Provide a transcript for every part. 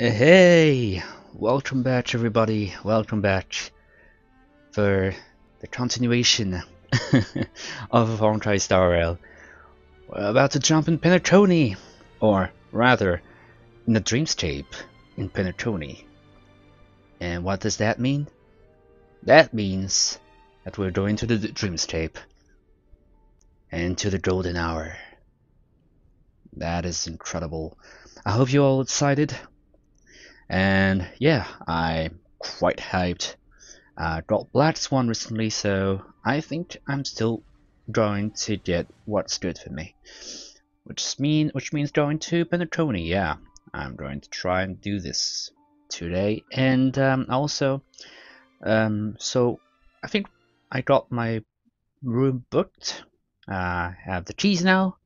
Hey, welcome back everybody, welcome back for the continuation of Honkai Star Rail. We're about to jump in Penacony, or rather, in the Dreamscape in Penacony. And what does that mean? That means that we're going to the Dreamscape and to the Golden Hour. That is incredible. I hope you're all excited. And yeah, I'm quite hyped. Got Black Swan recently, so I think I'm still going to get what's good for me. Which means going to Penacony, yeah. I'm going to try and do this today. And so I think I got my room booked. I have the keys now.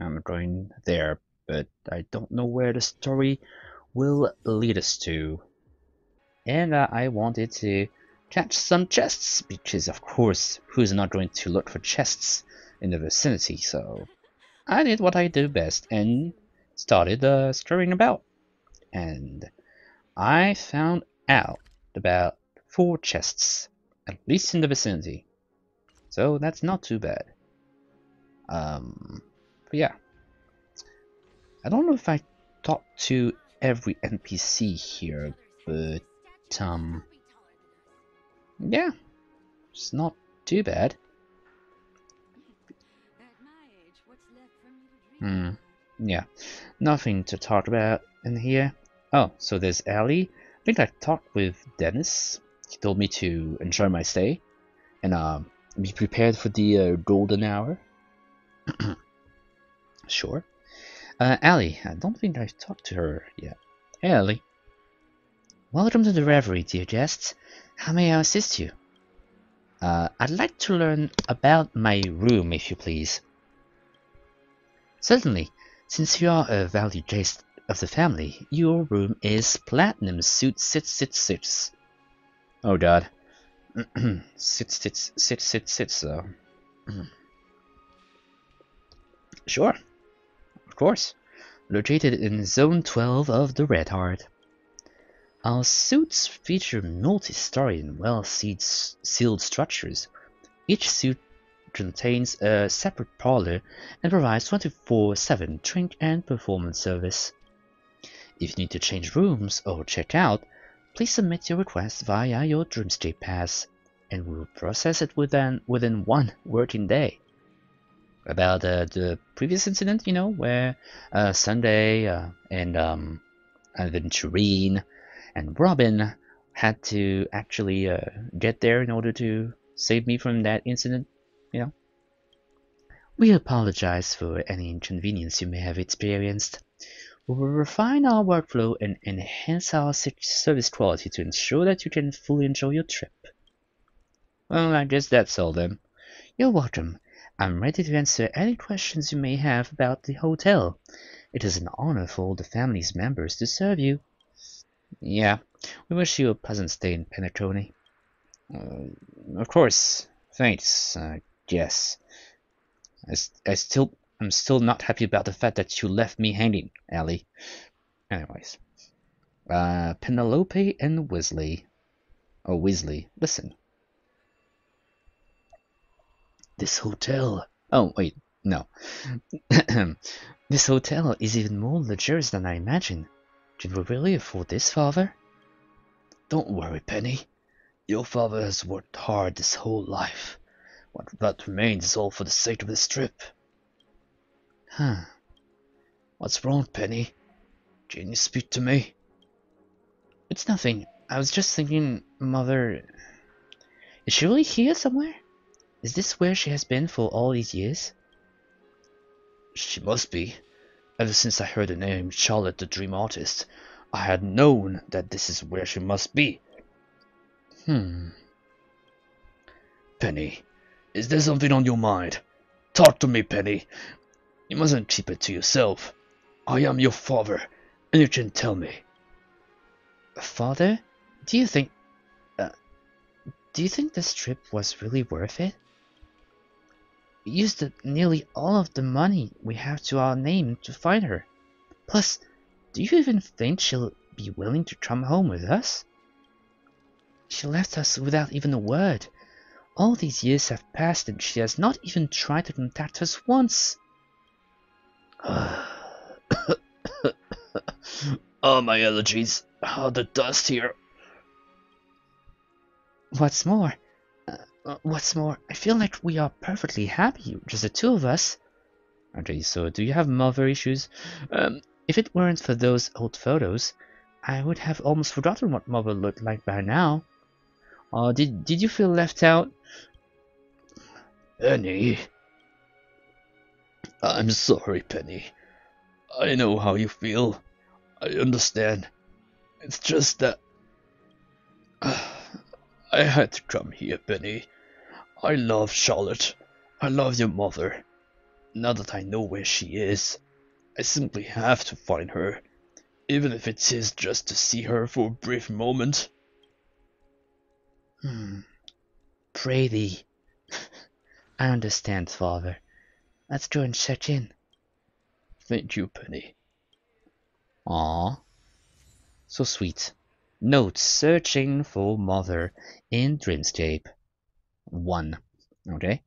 I'm going there, but I don't know where the story will lead us to. And I wanted to catch some chests, because of course, who's not going to look for chests in the vicinity? So I did what I do best and started stirring about. And I found out about 4 chests, at least in the vicinity. So that's not too bad. But yeah, I don't know if I talked to every NPC here, but yeah, it's not too bad. Yeah, nothing to talk about in here. Oh, so there's Ellie. I think I talked with Dennis. He told me to enjoy my stay and be prepared for the golden hour. Sure. Ellie, I don't think I've talked to her yet. Hey Ellie. Welcome to the Reverie, dear guests. How may I assist you? I'd like to learn about my room, if you please. Certainly. Since you are a valued guest of the family, your room is Platinum Suit 666. Oh god. 666, though. Sure. Of course, located in Zone 12 of the Red Heart. Our suits feature multi-story and well-sealed structures. Each suit contains a separate parlor and provides 24/7 drink and performance service. If you need to change rooms or check out, please submit your request via your Dreamstay Pass, and we will process it within 1 working day. About the previous incident, you know, where Sunday and Venturine and Robin had to actually get there in order to save me from that incident, you know. We apologize for any inconvenience you may have experienced. We will refine our workflow and enhance our service quality to ensure that you can fully enjoy your trip. Well, I guess that's all then. You're welcome. I'm ready to answer any questions you may have about the hotel. It is an honor for all the family's members to serve you. Yeah, we wish you a pleasant stay in Penacony. Of course, thanks, I guess. I'm still not happy about the fact that you left me hanging, Ellie. Anyways. Penelope and Weasley. Oh, Weasley, listen. This hotel... Oh, wait, no. This hotel is even more luxurious than I imagined. Can we really afford this, Father? Don't worry, Penny. Your father has worked hard this whole life. What remains is all for the sake of this trip. Huh. What's wrong, Penny? Can you speak to me? It's nothing. I was just thinking, Mother... Is she really here somewhere? Is this where she has been for all these years? She must be. Ever since I heard the name Charlotte the Dream Artist, I had known that this is where she must be. Penny, is there something on your mind? Talk to me, Penny. You mustn't keep it to yourself. I am your father, and you can tell me. Father, do you think this trip was really worth it? We used up nearly all of the money we have to our name to find her. Plus, do you even think she'll be willing to come home with us? She left us without even a word. All these years have passed and she has not even tried to contact us once. Oh, my allergies. Oh, the dust here. What's more, I feel like we are perfectly happy, just the two of us. Okay, so do you have mother issues? If it weren't for those old photos, I would have almost forgotten what mother looked like by now. Oh, did you feel left out? Penny. I'm sorry, Penny. I know how you feel. I understand. It's just that... I had to come here, Penny. I love Charlotte. I love your mother. Now that I know where she is, I simply have to find her. Even if it is just to see her for a brief moment. Pray thee. I understand, Father. Let's go and check in. Thank you, Penny. Aww. So sweet. Note, searching for mother in Dreamscape 1. Okay.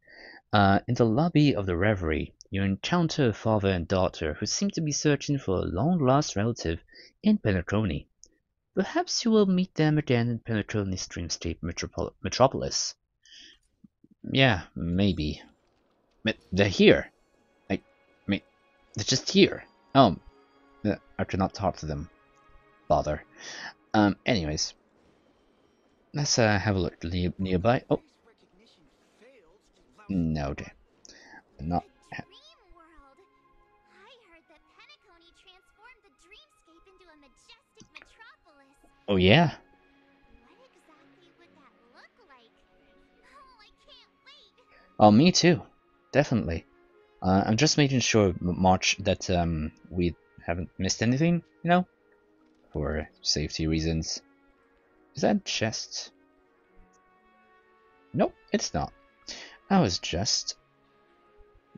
In the lobby of the Reverie, you encounter a father and daughter who seem to be searching for a long-lost relative in Penacony. Perhaps you will meet them again in Penacony's Dreamscape Metropolis. Yeah, maybe. But they're here. I mean, they're just here. Oh, I cannot talk to them. Bother. Anyways, let's have a look nearby. Oh, no, okay. Not. I heard that Penacony transformed the Dreamscape into a majestic metropolis. Oh yeah. What exactly would that look like? Oh, I can't wait. Oh, me too. Definitely. I'm just making sure, March, that we haven't missed anything. You know. For safety reasons. Is that a chest? Nope, it's not. I was just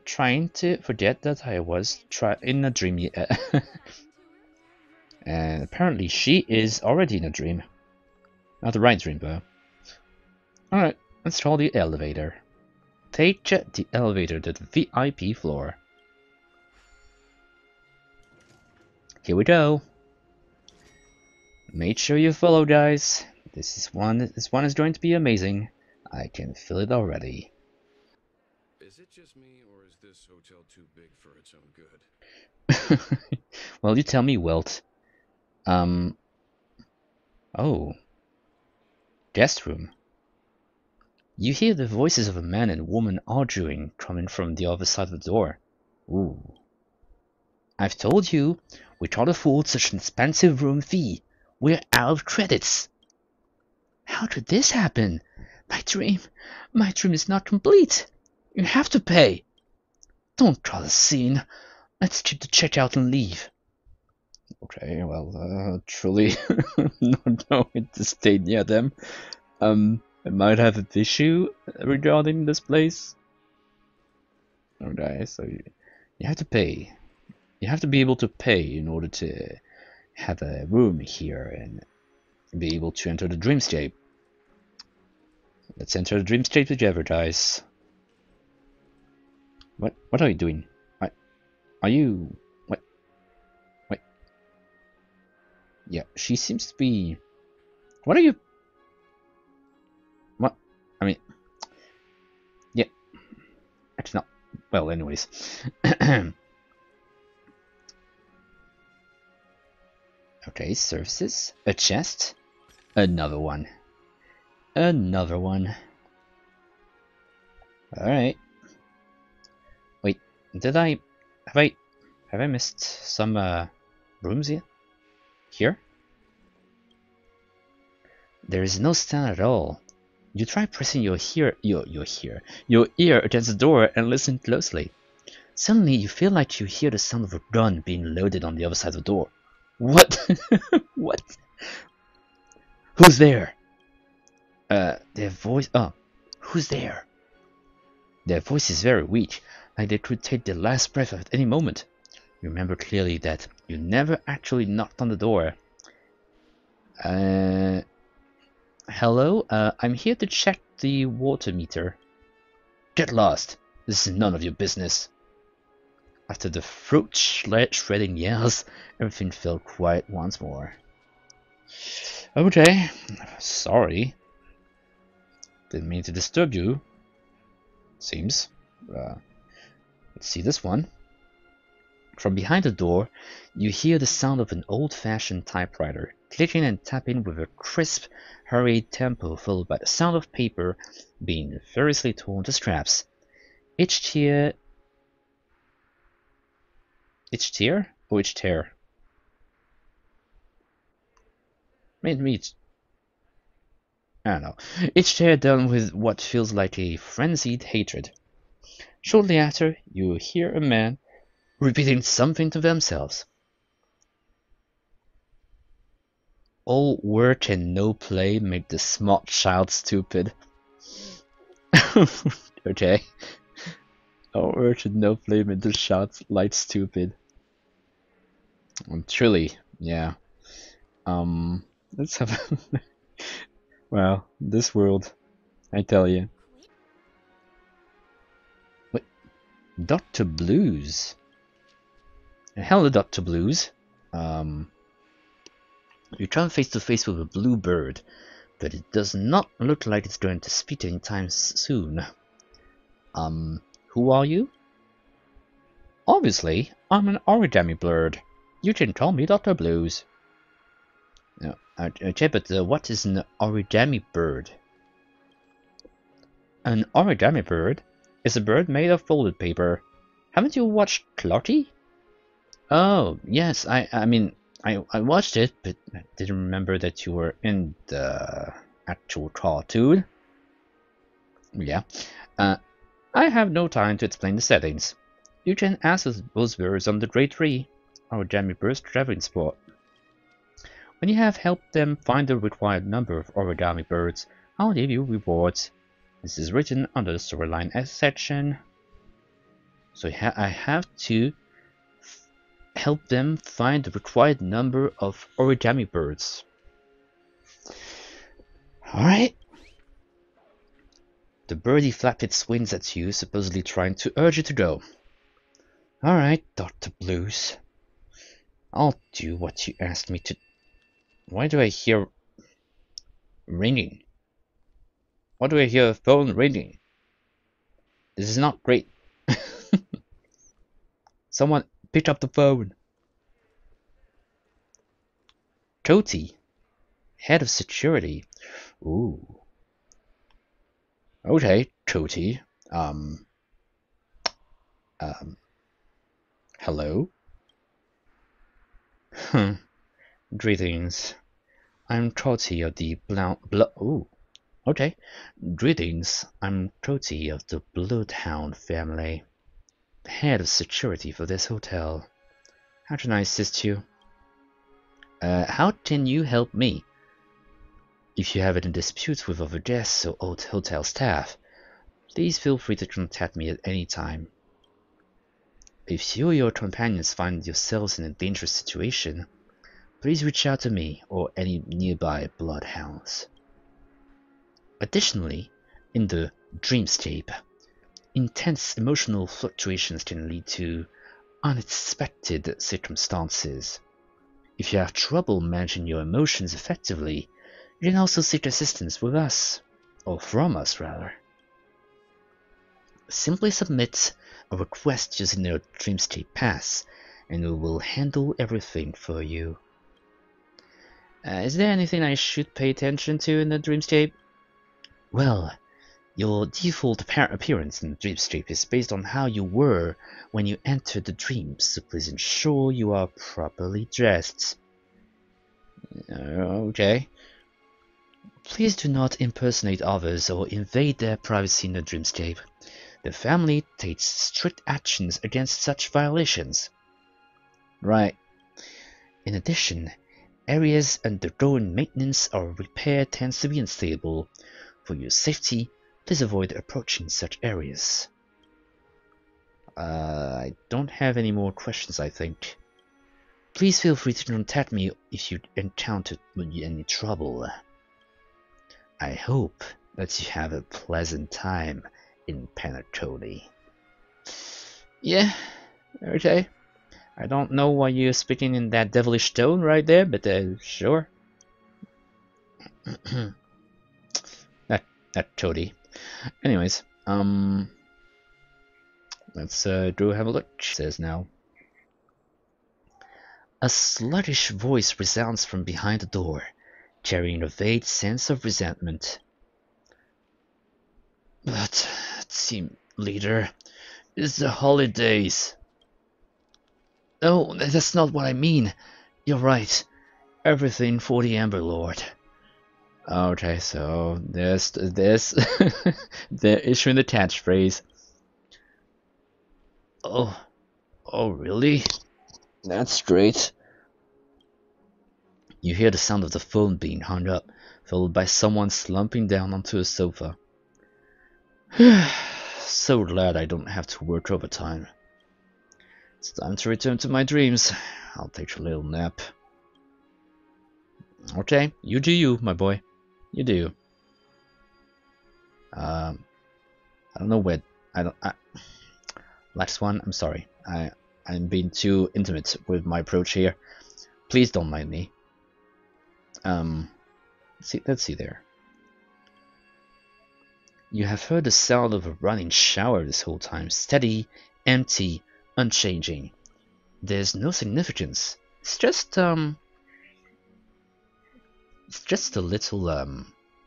trying to forget that I was in a dream yet. And apparently she is already in a dream. Not the right dream though. Alright, let's call the elevator. Take the elevator to the VIP floor. Here we go. Make sure you follow, guys. This one is going to be amazing. I can feel it already. Is it just me or is this hotel too big for its own good? Well, you tell me, Wilt. Oh. Guest room. You hear the voices of a man and woman arguing coming from the other side of the door. Ooh. I've told you, we can't afford such an expensive room fee. We're out of credits. How could this happen? My dream is not complete. You have to pay. Don't cause a scene. Let's check the checkout and leave. Okay, well, truly, not going to stay near them. I might have an issue regarding this place. Okay, so you have to pay. You have to be able to pay in order to have a room here and be able to enter the Dreamscape. Let's enter the Dreamscape to advertise. What are you doing? Wait. Yeah, she seems to be... What are you... What? I mean... Yeah. It's not... Well, anyways. Okay, services, a chest, another one. Alright. Wait, have I missed some rooms here? There is no sound at all. You try pressing your ear against the door and listen closely. Suddenly you feel like you hear the sound of a gun being loaded on the other side of the door. What? What? Who's there? Who's there? Their voice is very weak, like they could take their last breath at any moment. Remember clearly that you never actually knocked on the door. Hello, I'm here to check the water meter. Get lost! This is none of your business. After the fruit shredding yells, everything fell quiet once more. Okay, sorry. Didn't mean to disturb you. Seems. Let's see this one. From behind the door, you hear the sound of an old-fashioned typewriter, clicking and tapping with a crisp, hurried tempo followed by the sound of paper being furiously torn to scraps. Each tear? I don't know. Each tear done with what feels like a frenzied hatred. Shortly after, you hear a man repeating something to themselves. All work and no play make the smart child stupid. Okay. All work and no play make the child light stupid. Truly, yeah. Let's have. Well, this world, I tell you. Wait, Dr. Blues. Hello, Dr. Blues. You come face to face with a blue bird, but it does not look like it's going to spit anytime soon. Who are you? Obviously, I'm an origami bird. You can call me Dr. Blues. No, okay, but what is an origami bird? An origami bird is a bird made of folded paper. Haven't you watched Clarky? Oh, yes, I mean, I watched it, but I didn't remember that you were in the actual cartoon. Yeah. I have no time to explain the settings. You can ask those birds on the Grade 3, our origami birds traveling spot. When you have helped them find the required number of origami birds, I'll give you rewards. This is written under the storyline S section. So I have to help them find the required number of origami birds. Alright. The birdie flapped its wings at you, supposedly trying to urge you to go. Alright, Dr. Blues. I'll do what you asked me to. Why do I hear ringing? Why do I hear a phone ringing? This is not great. Someone pick up the phone. Trotty, head of security. Ooh. Okay, Trotty. Hello? Hmm. Greetings. I'm Trotty of the Blue Town family. Head of security for this hotel. How can I assist you? How can you help me? If you have any disputes with other guests or old hotel staff, please feel free to contact me at any time. If you or your companions find yourselves in a dangerous situation, please reach out to me or any nearby bloodhounds. Additionally, in the dreamscape, intense emotional fluctuations can lead to unexpected circumstances. If you have trouble managing your emotions effectively, you can also seek assistance with us, or from us rather. Simply submit a request using your Dreamstay Pass, and we will handle everything for you. Is there anything I should pay attention to in the Dreamscape? Well, your default appearance in the Dreamscape is based on how you were when you entered the dream, so please ensure you are properly dressed. Okay. Please do not impersonate others or invade their privacy in the Dreamscape. The family takes strict actions against such violations. Right. In addition, areas undergoing maintenance or repair tends to be unstable. For your safety, please avoid approaching such areas. I don't have any more questions, I think. Please feel free to contact me if you encountered any trouble. I hope that you have a pleasant time in Penacony. Yeah, okay. I don't know why you're speaking in that devilish tone right there, but sure. That Trotty. Anyways, let's go have a look. It says now. A sluggish voice resounds from behind the door, carrying a vague sense of resentment. But, team leader, it's the holidays. No, that's not what I mean. You're right. Everything for the Amber Lord. Okay, so this they're issuing the catchphrase. Oh really? That's great. You hear the sound of the phone being hung up, followed by someone slumping down onto a sofa. So glad I don't have to work overtime. It's time to return to my dreams. I'll take a little nap. Okay, you do you, my boy. You do you. I don't know where... Black Swan, I'm sorry. I'm being too intimate with my approach here. Please don't mind me. Let's see there. You have heard the sound of a running shower this whole time. Steady, empty, unchanging. There's no significance. It's just a little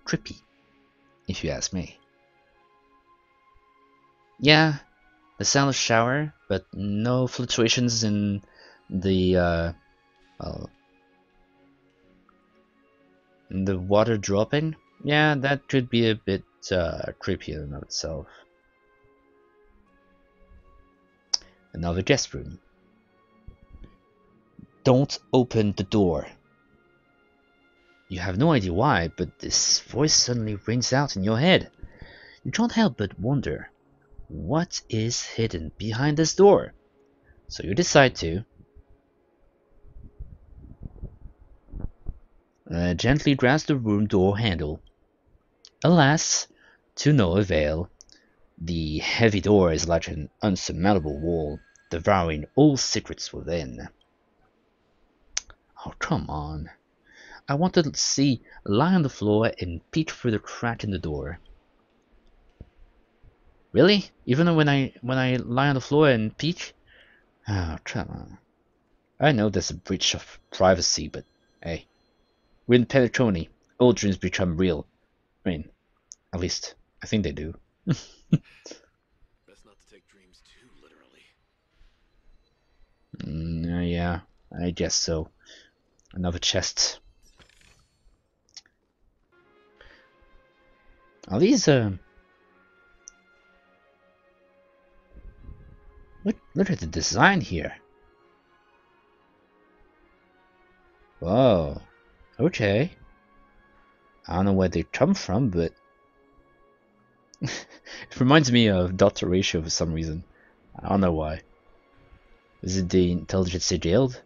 trippy, if you ask me. Yeah, the sound of shower, but no fluctuations in the water dropping. Yeah, that could be a bit creepy in and of itself. Another guest room. Don't open the door. You have no idea why, but this voice suddenly rings out in your head. You can't help but wonder, what is hidden behind this door? So you decide to gently grasp the room door handle. Alas, to no avail. The heavy door is like an unsurmountable wall, devouring all secrets within. Oh, come on. I wanted to see, lie on the floor and peek through the crack in the door. Really? Even when I lie on the floor and peek? Oh, come on. I know there's a breach of privacy, but hey. We're in Penacony. Old dreams become real. I mean, at least, I think they do. Best not to take dreams too literally. Yeah, I guess so. Another chest. Are these look at the design here. Whoa. Okay. I don't know where they come from, but it reminds me of Dr. Ratio for some reason. I don't know why. Is it the Intelligence Guild?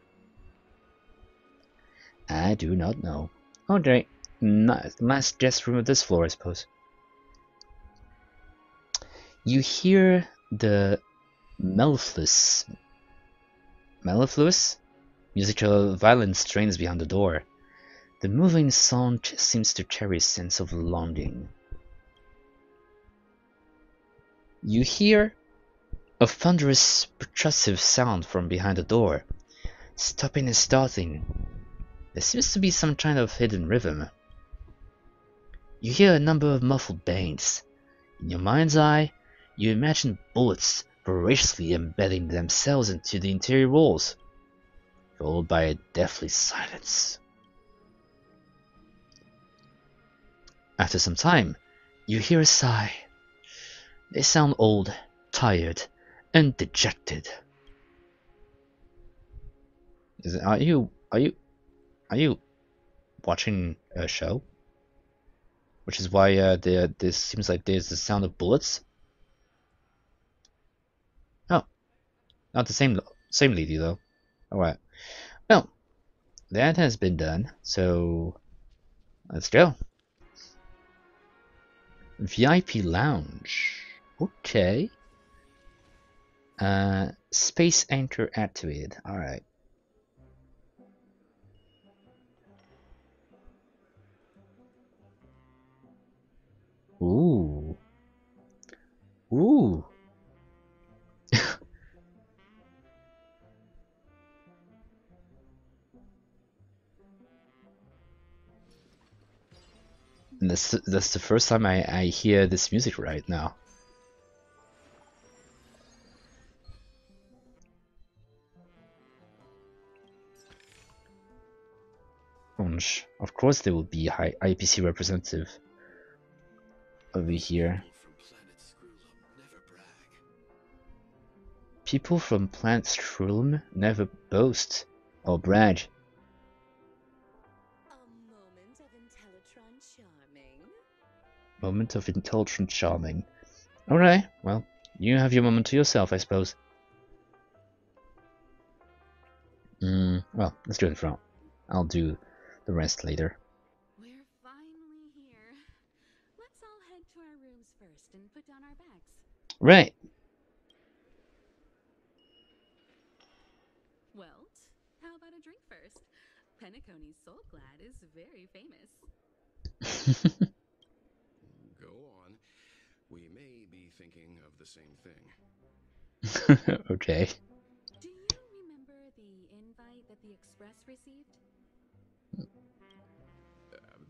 I do not know. Okay. Last guest room of this floor, I suppose. You hear the mellifluous musical violin strains behind the door. The moving sound seems to carry a sense of longing. You hear a thunderous percussive sound from behind the door, stopping and starting. There seems to be some kind of hidden rhythm. You hear a number of muffled bangs. In your mind's eye, you imagine bullets voraciously embedding themselves into the interior walls, followed by a deathly silence. After some time, you hear a sigh. They sound old, tired, and dejected. Are you watching a show? Which is why this seems like there's the sound of bullets. Oh, not the same lady though. All right. Well, that has been done, so let's go. VIP lounge. Okay. Space anchor activated. Alright. Ooh. Ooh. And that's the first time I hear this music right now. Of course there will be high IPC representative over here. People from Planet Strom never boast or brag. Moment of intelligent charming. Alright, well, you have your moment to yourself, I suppose. Well, let's do it in front. I'll do the rest later. We're finally here. Let's all head to our rooms first and put down our bags. Right. Well, how about a drink first? Penacony's Soulglad is very famous. We may be thinking of the same thing. Okay. Do you remember the invite that the Express received?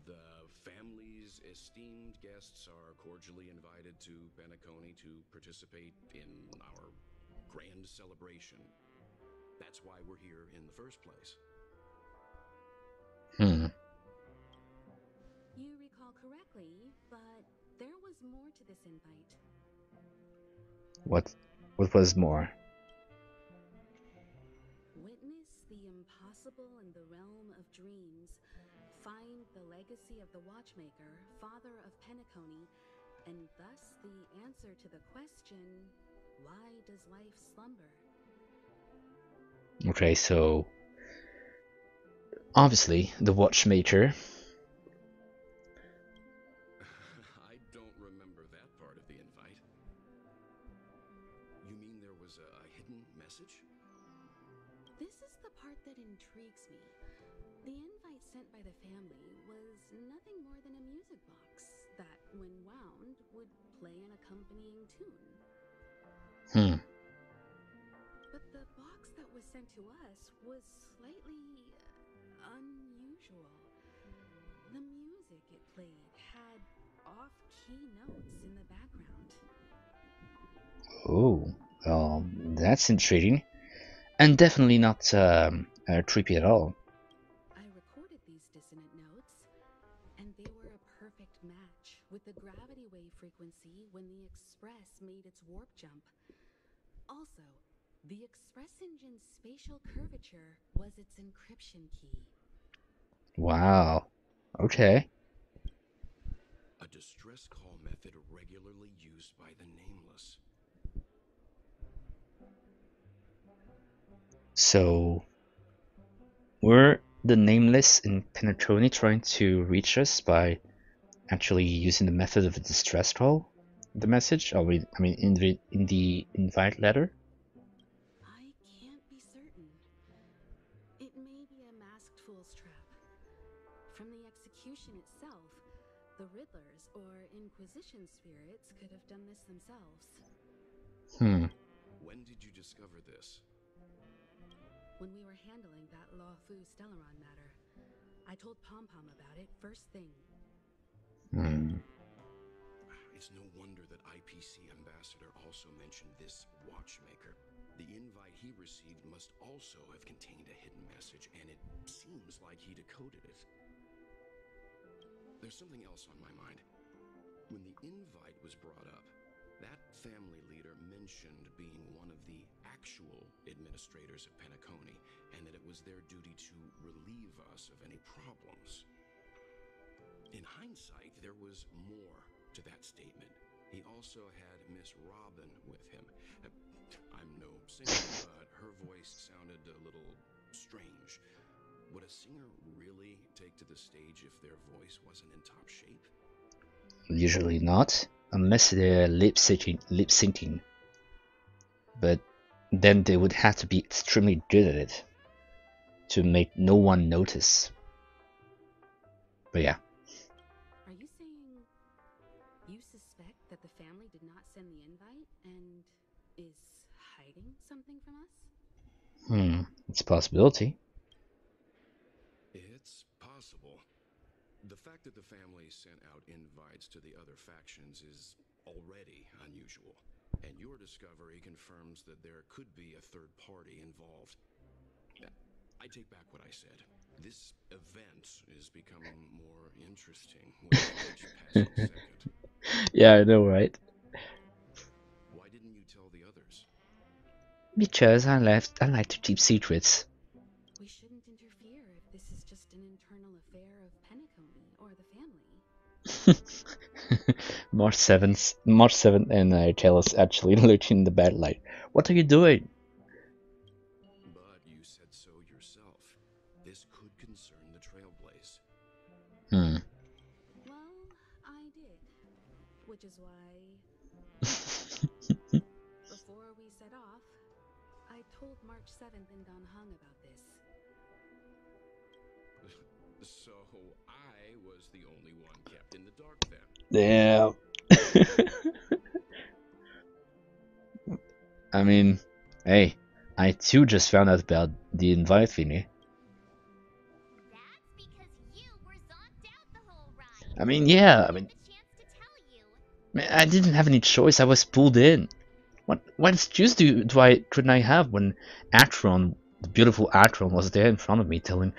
The family's esteemed guests are cordially invited to Penacony to participate in our grand celebration. That's why we're here in the first place. Hmm. You recall correctly, but there was more to this invite. What was more? Witness the impossible in the realm of dreams. Find the legacy of the Watchmaker, father of Penacony, and thus the answer to the question, why does life slumber? Okay, so obviously the Watchmaker. That intrigues me. The invite sent by the family was nothing more than a music box that, when wound, would play an accompanying tune. Hmm. But the box that was sent to us was slightly unusual. The music it played had off-key notes in the background. Oh, well, that's intriguing. And definitely not creepy at all. I recorded these dissonant notes, and they were a perfect match with the gravity wave frequency when the Express made its warp jump. Also, the Express engine's spatial curvature was its encryption key. Wow. Okay. A distress call method regularly used by the Nameless. So, were the Nameless in Penacony trying to reach us by actually using the method of a distress call? The message? Oh, I mean, in the invite letter? I can't be certain. It may be a masked fool's trap. From the execution itself, the Riddlers or Inquisition spirits could have done this themselves. Hmm. When did you discover this? When we were handling that Law-Fu Stellaron matter, I told Pom-Pom about it first thing. Hmm. It's no wonder that IPC Ambassador also mentioned this Watchmaker. The invite he received must also have contained a hidden message, and it seems like he decoded it. There's something else on my mind. When the invite was brought up, that family leader mentioned being one of the actual administrators of Penacony, and that it was their duty to relieve us of any problems. In hindsight, there was more to that statement. He also had Miss Robin with him. I'm no singer, but her voice sounded a little strange. would a singer really take to the stage if their voice wasn't in top shape? Usually not, unless they're lip syncing. But then they would have to be extremely good at it to make no one notice. But yeah. Are you saying you suspect that the family did not send the invite and is hiding something from us? It's a possibility. It's possible. The fact that the family sent out invites to the other factions is already unusual. And your discovery confirms that there could be a third party involved. I take back what I said. This event is becoming more interesting with each passing second. Yeah, I know, right? Why didn't you tell the others? Because I like to keep secrets. We shouldn't interfere if this is just an internal affair of Penacony or the family. March 7th, and Talos actually looked in the bed like, what are you doing? But you said so yourself. This could concern the Trailblaze. Well, I did. Which is why before we set off, I told March 7th and Don Hung about this. So I was the only one kept in the dark then. Yeah. I mean, hey, I too just found out about the invite thingy. That's because you were zonked out the whole ride. I mean, yeah, I mean, man, I didn't have any choice. I was pulled in. What excuse couldn't I have when Arteron, the beautiful Arteron, was there in front of me, telling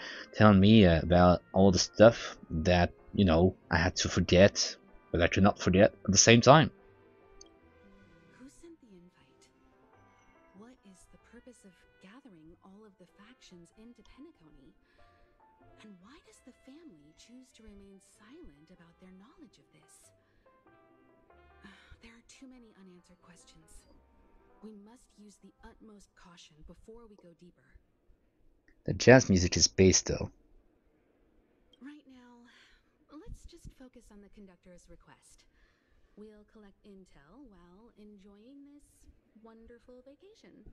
me about all the stuff that, you know, I had to forget. But I cannot forget at the same time. Who sent the invite? What is the purpose of gathering all of the factions into Penacony? And why does the family choose to remain silent about their knowledge of this? There are too many unanswered questions. We must use the utmost caution before we go deeper. The jazz music is bass though. Focus on the conductor's request. We'll collect intel while enjoying this wonderful vacation.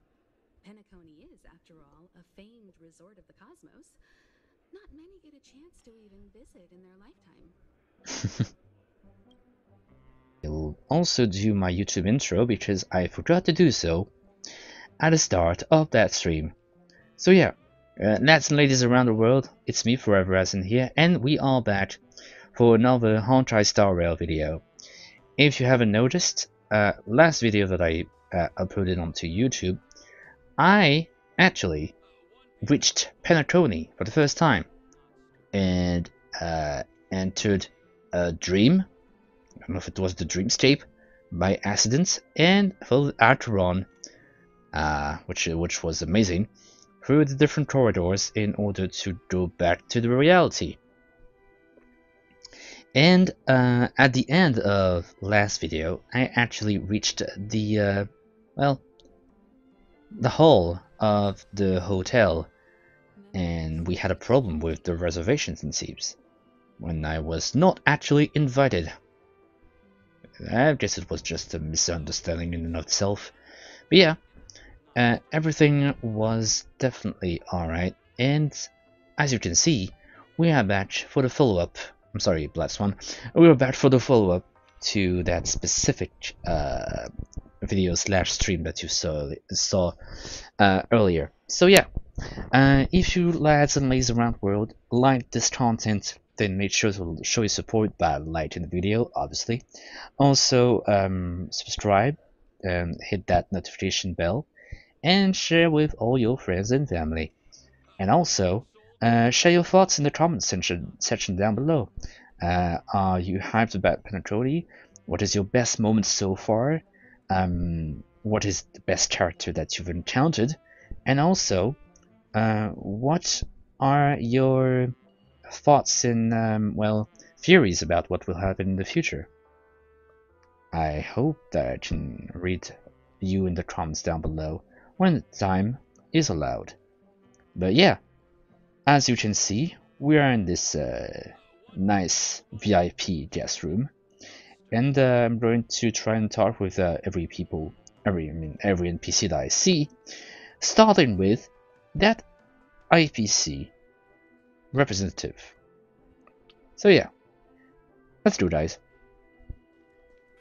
Penacony is, after all, a famed resort of the cosmos. Not many get a chance to even visit in their lifetime. I will also do my YouTube intro because I forgot to do so at the start of that stream. So yeah, lads and ladies around the world, it's me Forever Asin here, and we are back for another Honkai Star Rail video. If you haven't noticed, last video that I uploaded onto YouTube, I actually reached Penacony for the first time and entered a dream. I don't know if it was the Dreamscape by accident, and followed Arteron, which was amazing, through the different corridors in order to go back to the reality. And at the end of last video, I actually reached the, well, the hall of the hotel, and we had a problem with the reservations, it seems, when I was not actually invited. I guess it was just a misunderstanding in and of itself, but yeah, everything was definitely alright, and as you can see, we are back for the follow-up. I'm sorry, Black Swan. We were back for the follow-up to that specific video / stream that you saw earlier. So yeah, if you lads and ladies around the world like this content, then make sure to show your support by liking the video, obviously. Also, subscribe, hit that notification bell, and share with all your friends and family. And also, share your thoughts in the comment section down below. Are you hyped about Penacony? What is your best moment so far? What is the best character that you've encountered? And also, what are your thoughts and, well, theories about what will happen in the future? I hope that I can read you in the comments down below when the time is allowed. But yeah. As you can see, we are in this nice VIP guest room, and I'm going to try and talk with every NPC that I see, starting with that IPC representative. So yeah, let's do it, guys.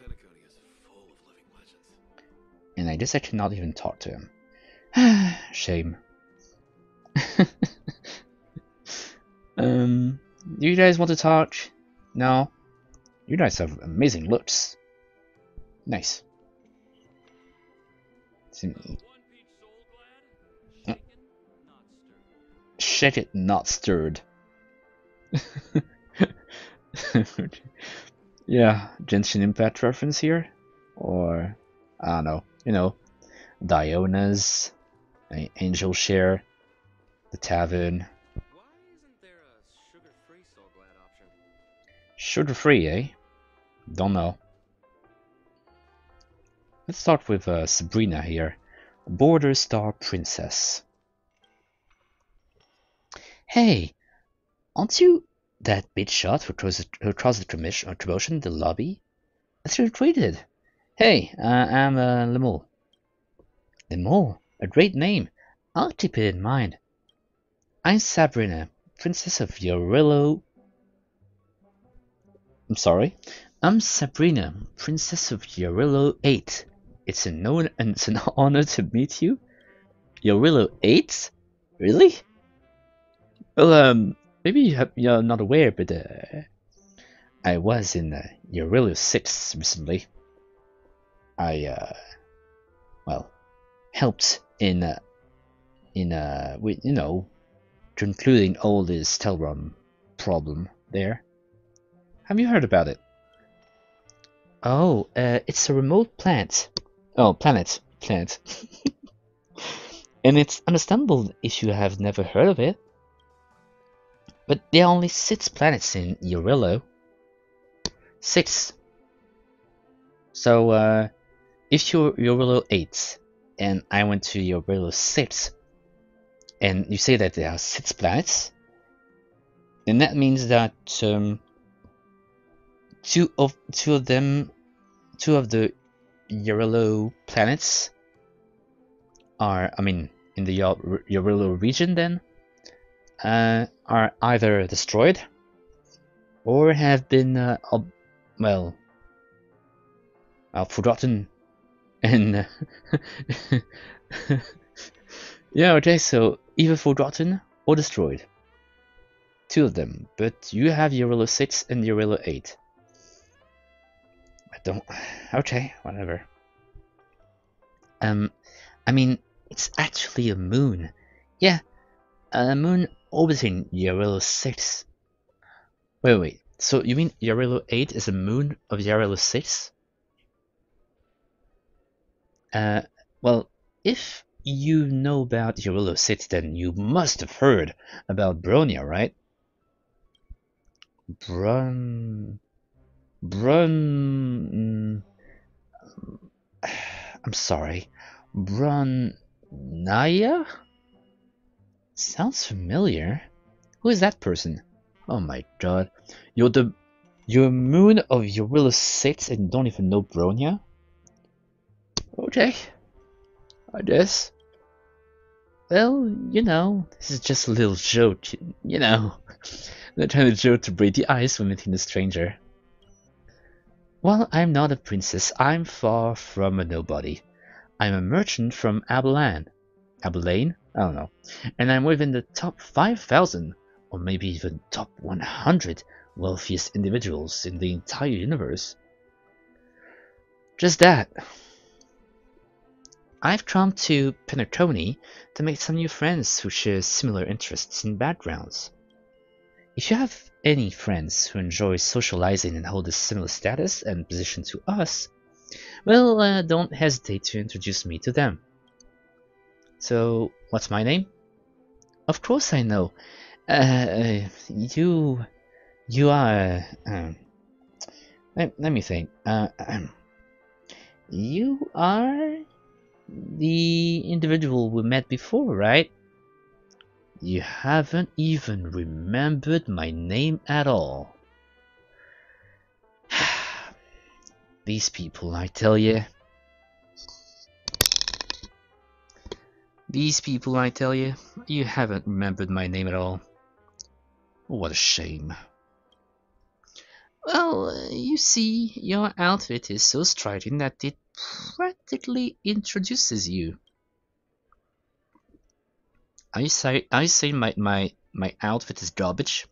Penacony is full of living legends. And I guess I cannot even talk to him. Shame. Do you guys want to talk? No? You guys have amazing looks. Nice. Shake it, not stirred. Yeah, Genshin Impact reference here? Or, I don't know, you know, Diona's, Angel Share, the Tavern. Why isn't there a sugar-free Soulglad option? Sugar-free, eh? Don't know. Let's start with Sabrina here, Border Star Princess. Hey, aren't you that big shot who caused the commotion in the lobby? That's retweeted. Hey, I'm Lemoul. Lemoul? A great name. I'll keep it in mind. I'm Sabrina, Princess of Yarilo... I'm sorry? I'm Sabrina, Princess of Yarilo-VIII. It's an honor to meet you. Yarilo-VIII? Really? Well, maybe you're not aware, but I was in Yarilo-VI recently. I well, helped in with, you know, concluding all this Telrom problem there. Have you heard about it? Oh, it's a remote planet. Oh, planet. And it's understandable if you have never heard of it. But there are only 6 planets in Yarilo. 6. So, if you're Yarilo-VIII, and I went to Yarilo-VI, and you say that there are 6 planets, then that means that, two of the Yarilo planets are, I mean, in the Yarilo region then, are either destroyed or have been, well, forgotten. And yeah, okay, so either forgotten or destroyed. 2 of them, but you have Yarilo-VI and Yarilo-VIII. I don't... okay, whatever. I mean, it's actually a moon. Yeah, a moon orbiting Yarilo-VI. Wait, so you mean Yarilo-VIII is a moon of Yarilo-VI? Well, if you know about Yarilo-VI, then you must have heard about Bronya, right? I'm sorry. Bronyia? Sounds familiar. Who is that person? Oh my god. You're a moon of Yarilo-VI and don't even know Bronya? Okay. I guess. Well, you know, this is just a little joke, you know. They're trying to joke to break the ice when meeting a stranger. Well, I'm not a princess, I'm far from a nobody. I'm a merchant from Abelaine. Abelaine? I don't know. And I'm within the top 5,000, or maybe even top 100 wealthiest individuals in the entire universe. Just that. I've come to Penacony to make some new friends who share similar interests and backgrounds. If you have any friends who enjoy socializing and hold a similar status and position to us, well, don't hesitate to introduce me to them. So, what's my name? Of course I know. You are... let me think. You are... the individual we met before, right? You haven't even remembered my name at all. These people, I tell you. These people, I tell you. You haven't remembered my name at all. What a shame. Well, you see, your outfit is so striking that it practically introduces you. I say my outfit is garbage.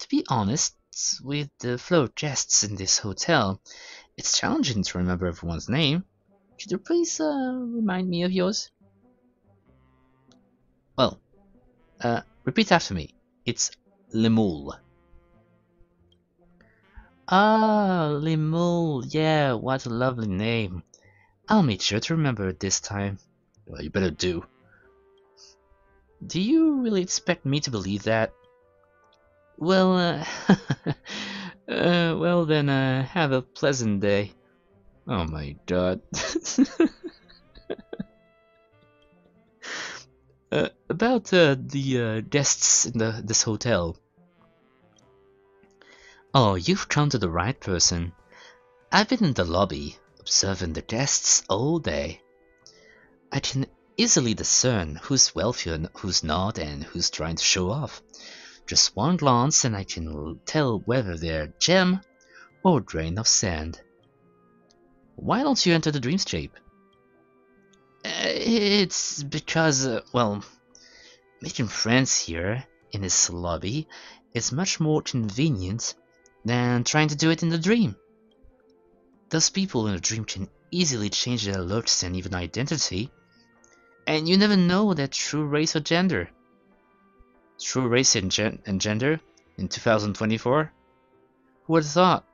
To be honest, with the flow of guests in this hotel, it's challenging to remember everyone's name. Could you please remind me of yours? Well, repeat after me. It's Lemoul. Ah, Lemoul, yeah, what a lovely name. I'll make sure to remember it this time. Well, you better do. Do you really expect me to believe that? Well, well then, have a pleasant day. Oh my god. About the guests in this hotel. Oh, you've come to the right person. I've been in the lobby, observing the guests all day. I can easily discern who's wealthy and who's not and who's trying to show off. Just one glance and I can tell whether they're a gem or a grain of sand. Why don't you enter the Dreamscape? It's because, well, making friends here in this lobby is much more convenient than trying to do it in the dream. Those people in a dream can easily change their looks and even identity, and you never know their true race or gender. True race and gender in 2024? Who would have thought?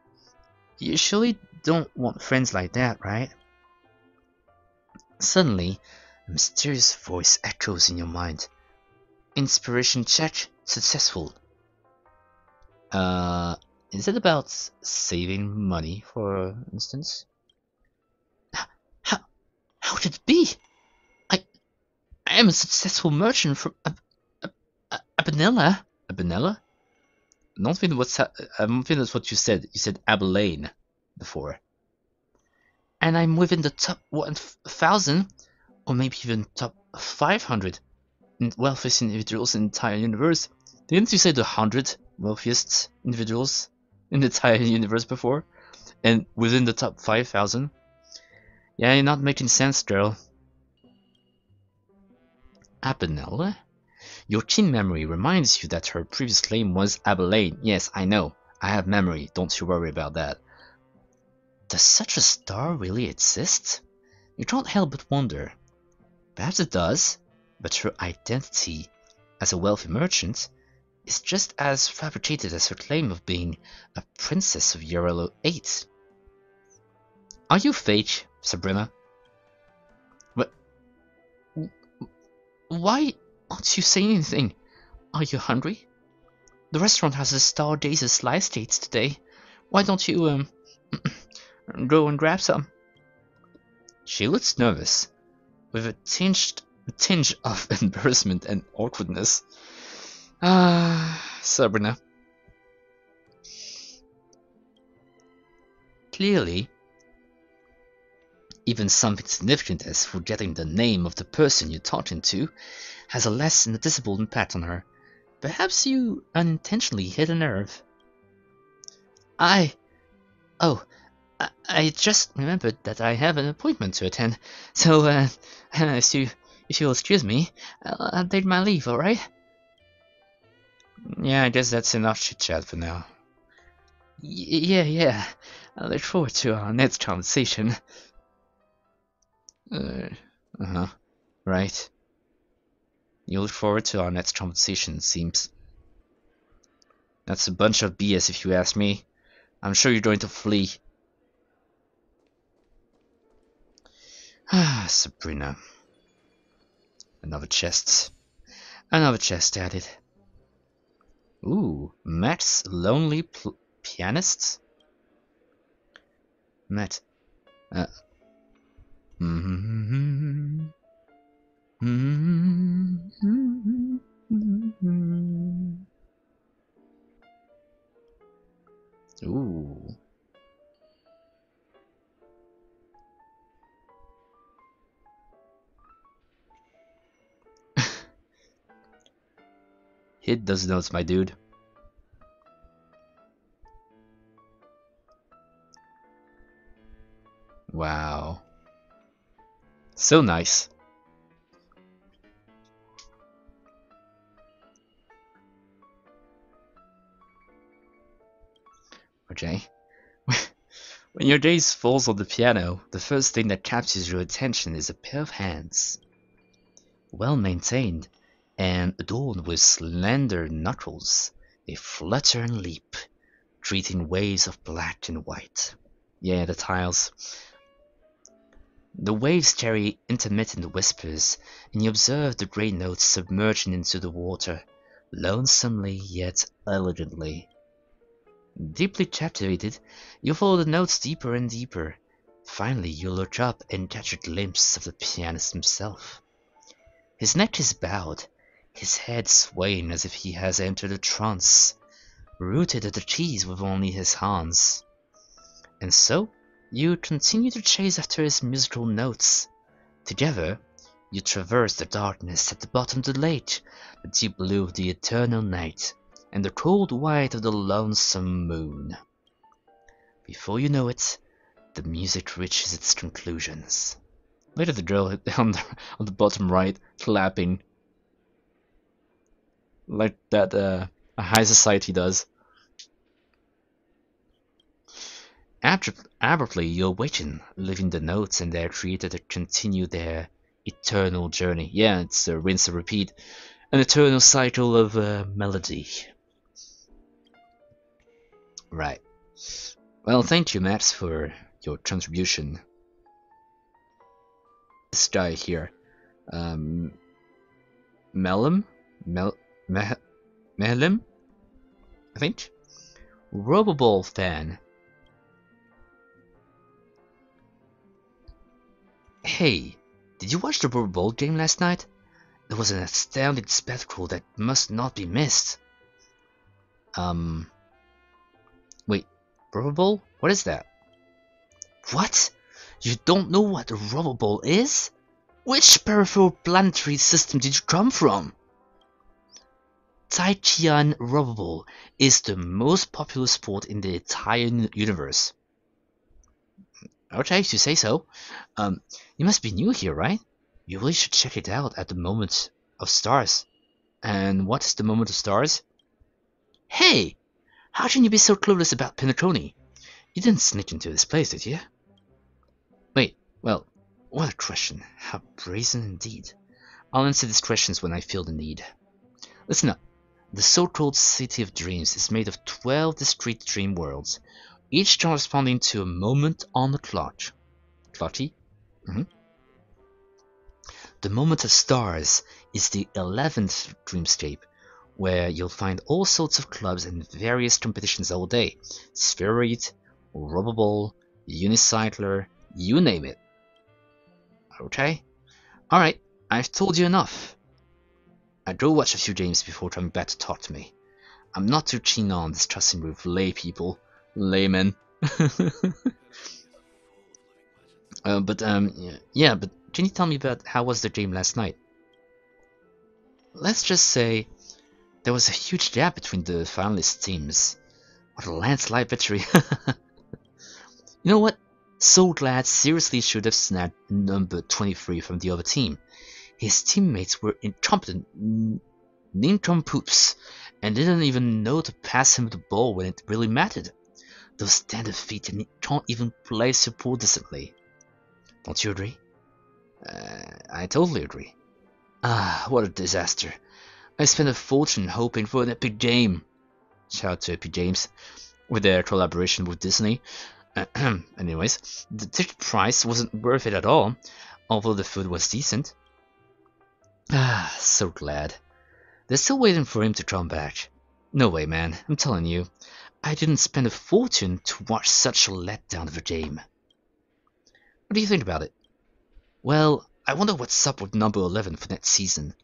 You surely don't want friends like that, right? Suddenly, a mysterious voice echoes in your mind. Inspiration check successful. Is it about saving money, for instance? How could it be? I am a successful merchant from Abelaine. Abelaine? I don't think that's what you said. You said Abelaine before. And I'm within the top 1,000, or maybe even top 500 wealthiest individuals in the entire universe. Didn't you say the 100 wealthiest individuals in the entire universe before? And within the top 5,000? Yeah, you're not making sense, girl. Abelaine? Your keen memory reminds you that her previous claim was Abelaine. Yes, I know. I have memory. Don't you worry about that. Does such a star really exist? You can't help but wonder. Perhaps it does, but her identity as a wealthy merchant is just as fabricated as her claim of being a princess of Yarilo-VIII. Are you fake, Sabrina? But why aren't you saying anything? Are you hungry? The restaurant has a stargazer slice dates today. Why don't you go and grab some? She looks nervous, with a tinge of embarrassment and awkwardness. Ah, Sabrina. Clearly, even something significant as forgetting the name of the person you're talking to has a less noticeable impact on her. Perhaps you unintentionally hit a nerve. I just remembered that I have an appointment to attend, so if you'll excuse me, I'll take my leave, alright? Yeah, I guess that's enough chit-chat for now. Yeah, I look forward to our next conversation. Right. You look forward to our next conversation, seems. That's a bunch of BS if you ask me. I'm sure you're going to flee. Ah, Sabrina. Another chest. Another chest added. Ooh, Matt's lonely pianist? Matt. Ooh. Hit those notes, my dude. Wow. So nice. Okay. When your gaze falls on the piano, the first thing that captures your attention is a pair of hands. Well maintained and adorned with slender knuckles, they flutter and leap, treating waves of black and white. Yeah, the tiles. The waves carry intermittent whispers, and you observe the grey notes submerging into the water, lonesomely yet elegantly. Deeply captivated, you follow the notes deeper and deeper. Finally, you look up and catch a glimpse of the pianist himself. His neck is bowed, his head swaying as if he has entered a trance, rooted at the keys with only his hands. And so, you continue to chase after his musical notes. Together, you traverse the darkness at the bottom of the lake, the deep blue of the eternal night, and the cold white of the lonesome moon. Before you know it, the music reaches its conclusions. Look at the girl on the bottom right clapping, like that a high society does. Abruptly, you awaken, leaving the notes and their creator to continue their eternal journey. Yeah, it's a rinse and repeat, an eternal cycle of melody. Right. Well, thank you, Max, for your contribution. This guy here, Melem, I think. Robo Ball fan. Hey, did you watch the Robo Ball game last night? It was an astounding spectacle that must not be missed. Wait, Robo Ball? What is that? What? You don't know what a Robo Ball is? Which peripheral planetary system did you come from? Taichian Robo Ball is the most popular sport in the entire universe. Okay, if you say so. You must be new here, right? You really should check it out at the Moment of Stars. And what is the Moment of Stars? Hey! How can you be so clueless about Penacony? You didn't sneak into this place, did you? Wait, well, what a question. How brazen indeed. I'll answer these questions when I feel the need. Listen up. The so-called City of Dreams is made of 12 discrete dream worlds, each corresponding to a moment on the clock. Clarky? The Moment of Stars is the 11th dreamscape, where you'll find all sorts of clubs and various competitions all day. Spheroid, Robo Ball, Unicycler, you name it. Okay? Alright, I've told you enough. I go watch a few games before coming back to talk to me. I'm not too keen on discussing with lay people. Layman. But can you tell me about how was the game last night? Let's just say there was a huge gap between the finalist teams. What a landslide victory. You know what? Soulglad seriously should have snapped number 23 from the other team. His teammates were incompetent nincompoops and didn't even know to pass him the ball when it really mattered. Those standard feet and you can't even play support decently. Don't you agree? I totally agree. Ah, what a disaster. I spent a fortune hoping for an Epic Game. Shout out to Epic Games with their collaboration with Disney. Anyways, the ticket price wasn't worth it at all, although the food was decent. Ah, so glad. They're still waiting for him to come back. No way, man. I'm telling you. I didn't spend a fortune to watch such a letdown of a game. What do you think about it? Well, I wonder what's up with number 11 for next season.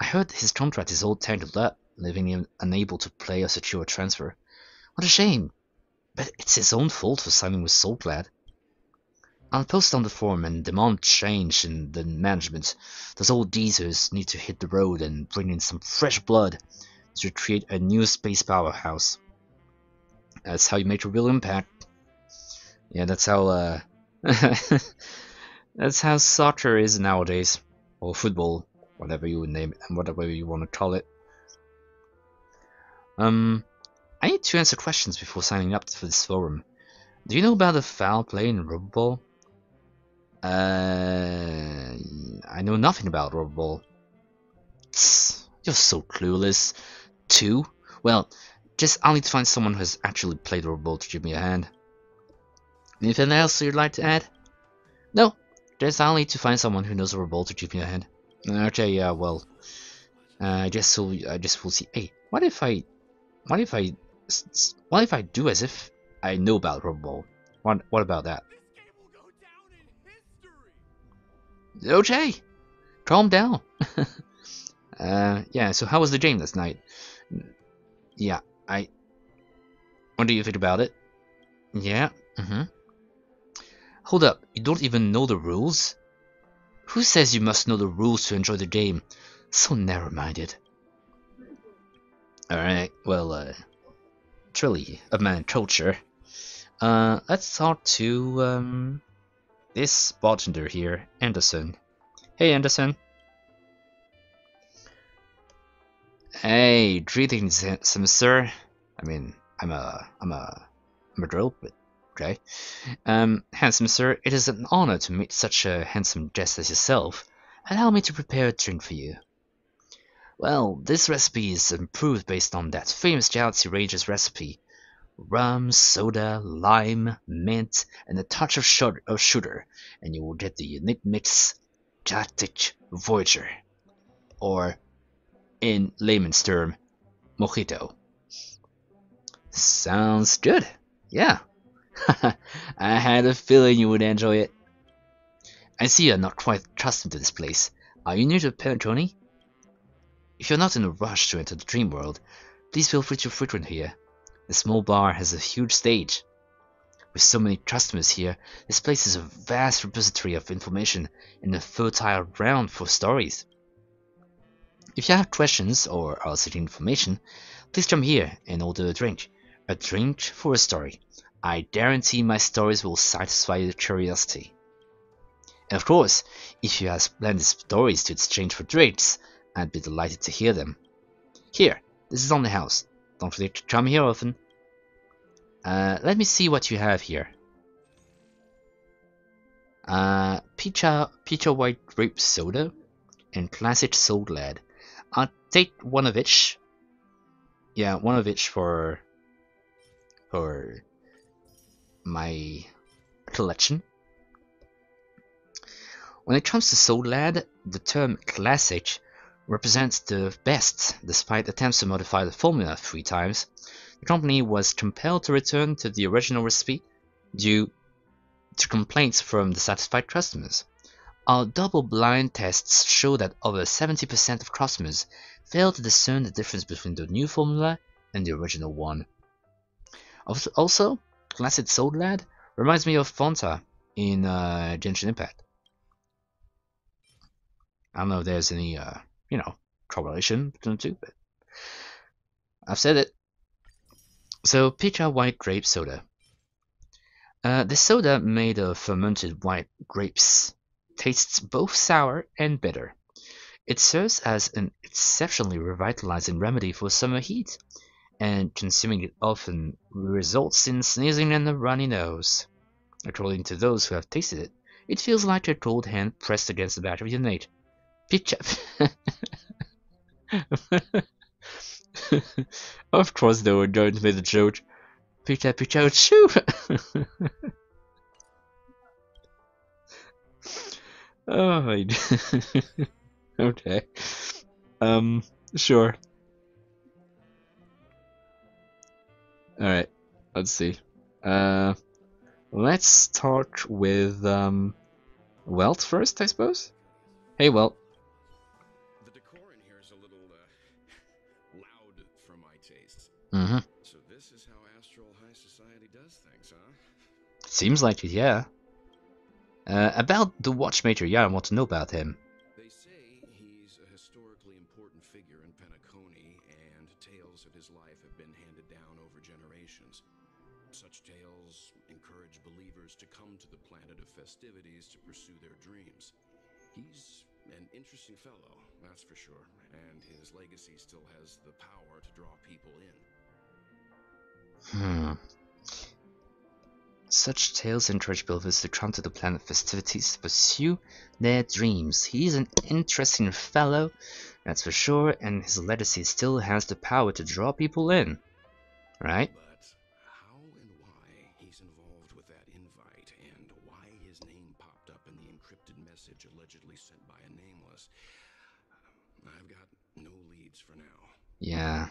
I heard his contract is all tangled up, leaving him unable to play or secure a transfer. What a shame! But it's his own fault for signing with Soulglad. I'll post on the forum and demand change in the management. Those old geezers need to hit the road and bring in some fresh blood to create a new space powerhouse. That's how you make a real impact. Yeah, that's how that's how soccer is nowadays, or football, whatever you would name it and whatever you want to call it. I need to answer questions before signing up for this forum. Do you know about the foul play in Robo Ball? I know nothing about Robo Ball. You're so clueless. Two? Well, just I'll need to find someone who has actually played Robo Ball to give me a hand. Anything else you'd like to add? No, just I'll need to find someone who knows Robo Ball to give me a hand. Okay, yeah, well, I guess we'll see. Hey, what if I do as if I know about Robo Ball? What about that? Okay, calm down. Yeah, so how was the game last night? Yeah, what do you think about it? Yeah, Hold up, you don't even know the rules? Who says you must know the rules to enjoy the game? So narrow-minded. Alright, well, truly a man culture. Let's talk to, this bartender here, Anderson. Hey, Anderson. Hey, greetings, handsome sir. I mean, I'm a girl, but okay. Handsome sir, it is an honor to meet such a handsome guest as yourself. Allow me to prepare a drink for you. Well, this recipe is improved based on that famous Galaxy Rangers recipe. Rum, soda, lime, mint, and a touch of sugar, and you will get the unique mix, Galactic Voyager. Or, in layman's term, mojito. Sounds good. Yeah. I had a feeling you would enjoy it. I see you're not quite accustomed to this place. Are you new to Penacony? If you're not in a rush to enter the dream world, please feel free to frequent here. The small bar has a huge stage. With so many customers here, this place is a vast repository of information and a fertile ground for stories. If you have questions or are seeking information, please come here and order a drink. A drink for a story. I guarantee my stories will satisfy your curiosity. And of course, if you have splendid stories to exchange for drinks, I'd be delighted to hear them. Here, this is on the house. Don't forget to come here often. Let me see what you have here. Picha white grape soda and classic Soulglad. I'll take one of each. Yeah, one of each for my collection. When it comes to Soulglad, the term classic represents the best. Despite attempts to modify the formula 3 times, the company was compelled to return to the original recipe due to complaints from dissatisfied customers. Our double-blind tests show that over 70% of customers fail to discern the difference between the new formula and the original one. Also, classic Soulglad reminds me of Fanta in Genshin Impact. I don't know if there's any you know, correlation between the two, but I've said it. So, Picha white grape soda. This soda made of fermented white grapes tastes both sour and bitter. It serves as an exceptionally revitalizing remedy for summer heat, and consuming it often results in sneezing and a runny nose. According to those who have tasted it, it feels like a cold hand pressed against the back of your neck. Picha. Of course they were going to make the joke. Picha choo. Oh my god. Okay. Sure. Alright, let's see. Let's start with Welt first, I suppose. Hey Welt. tastes. Mm-hmm. So this is how Astral High Society does things, huh? Seems like it, yeah. About the Watchmajor, yeah, I want to know about him. They say he's a historically important figure in Penacony, and tales of his life have been handed down over generations. Such tales encourage believers to come to the planet of festivities to pursue their dreams. He's an interesting fellow, that's for sure, and his legacy still has the power to draw people in. Hmm. Such tales encourage believers to come to the planet festivities to pursue their dreams. He's an interesting fellow, that's for sure, and his legacy still has the power to draw people in. Right? But how and why he's involved with that invite, and why his name popped up in the encrypted message allegedly sent by a nameless, I've got no leads for now. Yeah.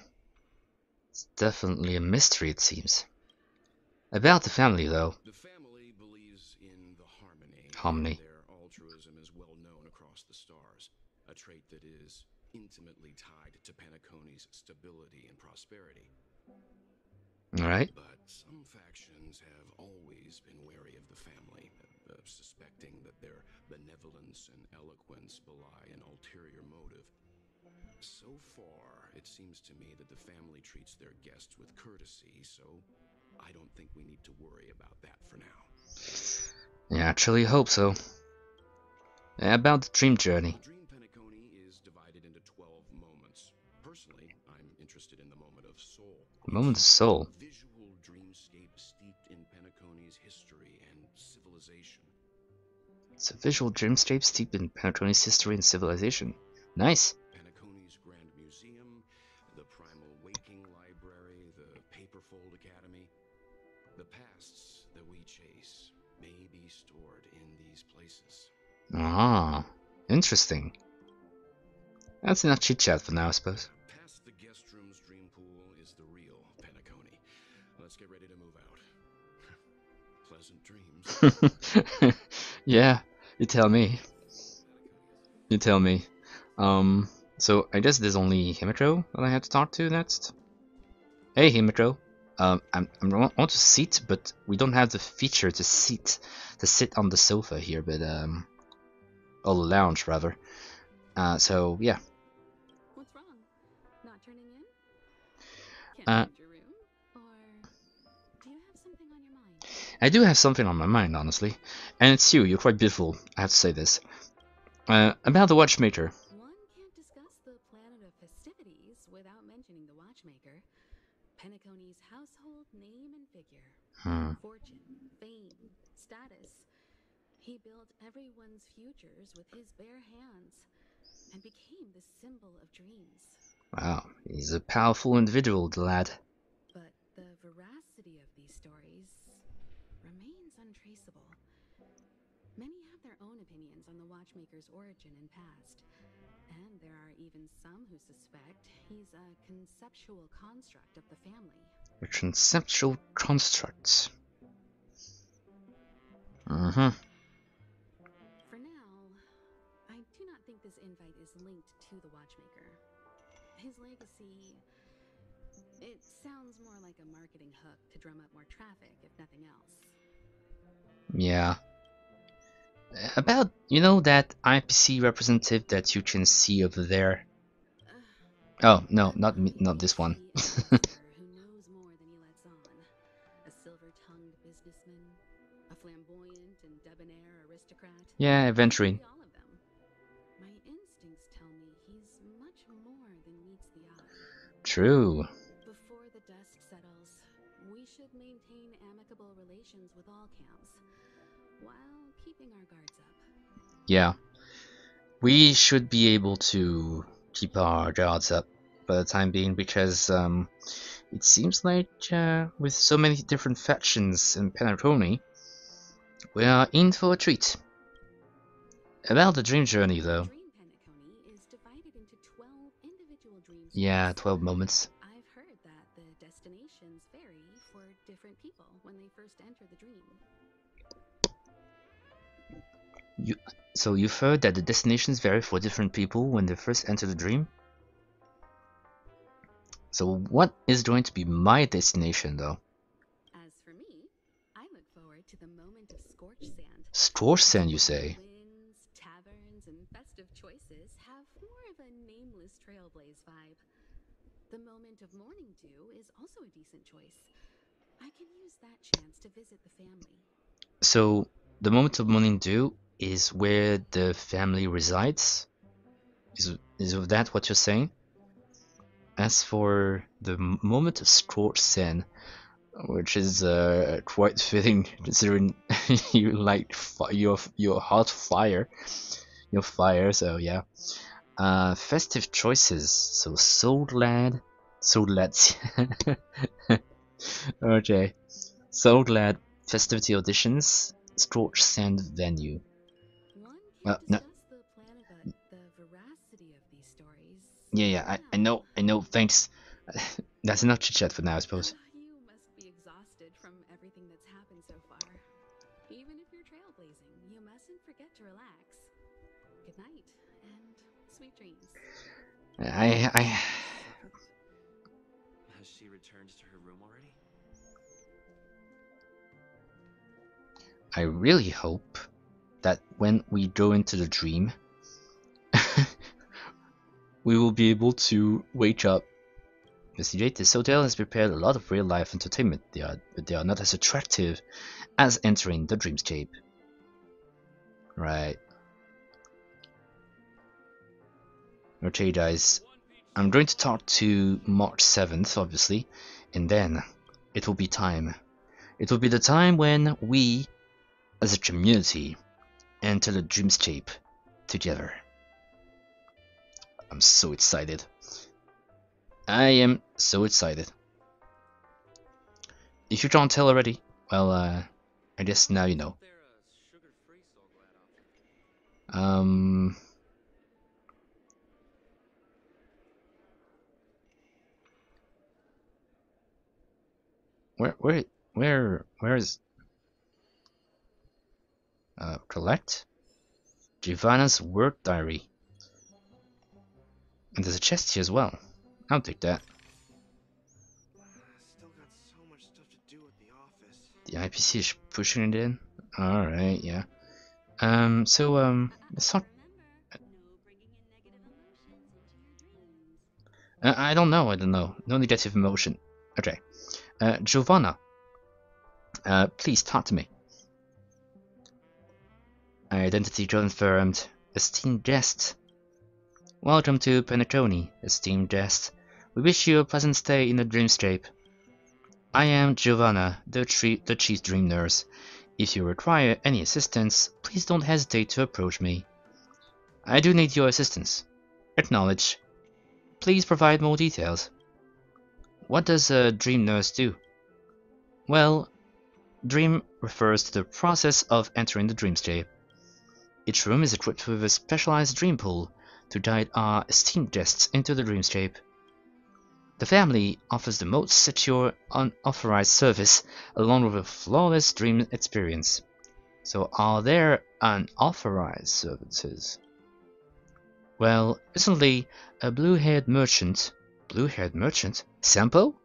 It's definitely a mystery, it seems. About the family, though. The family believes in the harmony. Their altruism is well known across the stars, a trait that is intimately tied to Penacony's stability and prosperity. All right. But some factions have always been wary of the family, suspecting that their benevolence and eloquence belie an ulterior motive. So far, it seems to me that the family treats their guests with courtesy, so I don't think we need to worry about that for now. Yeah, I truly hope so. About the dream journey. The dream Penacony is divided into 12 moments. Personally, I'm interested in the moment of soul. Moment of soul. A visual dreamscape steeped in Penacony's history and civilization. It's a visual dreamscape steeped in Penacony's history and civilization. Nice. Ah, interesting. That's enough chit chat for now, I suppose. Past the guest room's dream pool is the real Penacony. Let's get ready to move out. Pleasant dreams. Yeah, you tell me. You tell me. So I guess there's only Himeko that I have to talk to next. Hey, Himeko. I want to sit, but we don't have the feature to sit on the sofa here, but or the lounge rather. So yeah. What's wrong? Not turning in? Can't find your room? Or do you have something on your mind? I do have something on my mind, honestly, and it's you. You're quite beautiful. I have to say this. About the Watchmaker. One can't discuss the planet of festivities without mentioning the Watchmaker. Penacony's household name and figure, fortune, fame, status. He built everyone's futures with his bare hands and became the symbol of dreams. Wow, he's a powerful individual, the lad. But the veracity of these stories remains untraceable. Many have their own opinions on the Watchmaker's origin and past. And there are even some who suspect he's a conceptual construct of the family. A conceptual construct. Uh-huh. For now, I do not think this invite is linked to the Watchmaker. His legacy, it sounds more like a marketing hook to drum up more traffic, if nothing else. Yeah. About, you know, that IPC representative that you can see over there? Oh, no, not this one. Who knows more than he lets on. A silver-tongued businessman, a flamboyant and debonair aristocrat. Yeah, eventually. All of them. My instincts tell me he's much more than meets the eye. True. Before the dust settles, we should maintain amicable relations with all camps. While keeping our guards up. Yeah. We should be able to keep our guards up for the time being, because it seems like with so many different factions in Penacony, we are in for a treat. About the dream journey, though. Dream Penacony is divided into 12 individual dreams. Yeah, 12 moments. I've heard that the destinations vary for different people when they first enter the dream. So you've heard that the destinations vary for different people when they first enter the dream? So what is going to be my destination though? As for me, I look forward to the moment of Scorched Sand. Scorched Sand, you say? Wins, taverns, and festive choices have more of a nameless trailblaze vibe. The moment of morning dew is also a decent choice. I can use that chance to visit the family. So the moment of morning dew is where the family resides? Is that what you're saying? As for the moment of Scorched Sand, which is quite fitting considering you like your hot fire, your fire. So yeah, festive choices. So Soulglad, Soulglad. Okay, Soulglad festivity auditions, Scorched Sand venue. No. Yeah, I know, thanks. That's enough chit chat for now, I suppose. You must be exhausted from everything that's happened so far. Even if you're trailblazing, you mustn't forget to relax. Good night, and sweet dreams. I... Has she returned to her room already? I really hope that when we go into the dream, we will be able to wake up. Investigate. This hotel has prepared a lot of real-life entertainment, but they are not as attractive as entering the dreamscape. Right. Okay, guys. I'm going to talk to March 7th, obviously, and then it will be time. It will be the time when we, as a community, enter the dreamscape together. I'm so excited. I am so excited. If you can't tell already, well, I guess now you know. Where is... collect? Giovanna's work diary. And there's a chest here as well. I'll take that. Still got so much stuff to do at the office. The IPC is pushing it in. All right, yeah. Let's talk. I don't know. No negative emotion. Okay. Giovanna. Please talk to me. Identity confirmed. Esteemed guest. Welcome to Penacony, esteemed guest. We wish you a pleasant stay in the dreamscape. I am Giovanna, the chief dream nurse. If you require any assistance, please don't hesitate to approach me. I do need your assistance. Acknowledge. Please provide more details. What does a dream nurse do? Well, dream refers to the process of entering the dreamscape. Each room is equipped with a specialized dream pool to guide our esteemed guests into the dreamscape. The family offers the most secure, unauthorized service, along with a flawless dream experience. So are there unauthorized services? Well, recently, a blue-haired merchant? Sampo?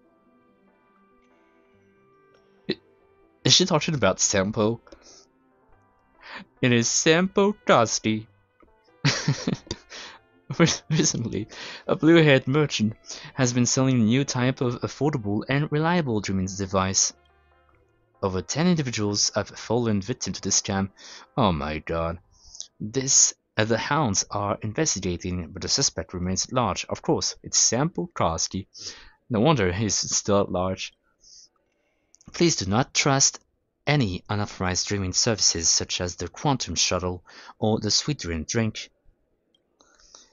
Is she talking about Sampo? It is Sampo Tosti. Recently, a blue-haired merchant has been selling a new type of affordable and reliable dreaming device. Over 10 individuals have fallen victim to this scam. Oh my god. The hounds are investigating, but the suspect remains at large. Of course, it's Sampo Tosti. No wonder he's still at large. Please do not trust any unauthorized dreaming services such as the Quantum Shuttle or the Sweet Dream Drink.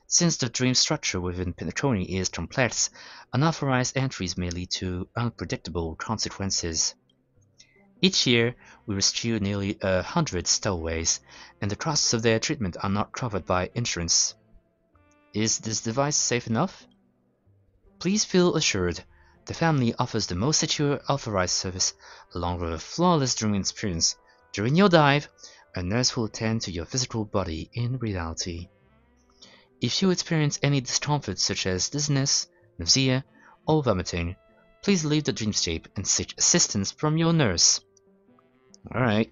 Since the dream structure within Penacony is complex, unauthorized entries may lead to unpredictable consequences. Each year, we rescue nearly 100 stowaways, and the costs of their treatment are not covered by insurance. Is this device safe enough? Please feel assured, the family offers the most secure authorized service, along with a flawless dreaming experience. During your dive, a nurse will attend to your physical body in reality. If you experience any discomfort such as dizziness, nausea, or vomiting, please leave the dreamscape and seek assistance from your nurse. Alright,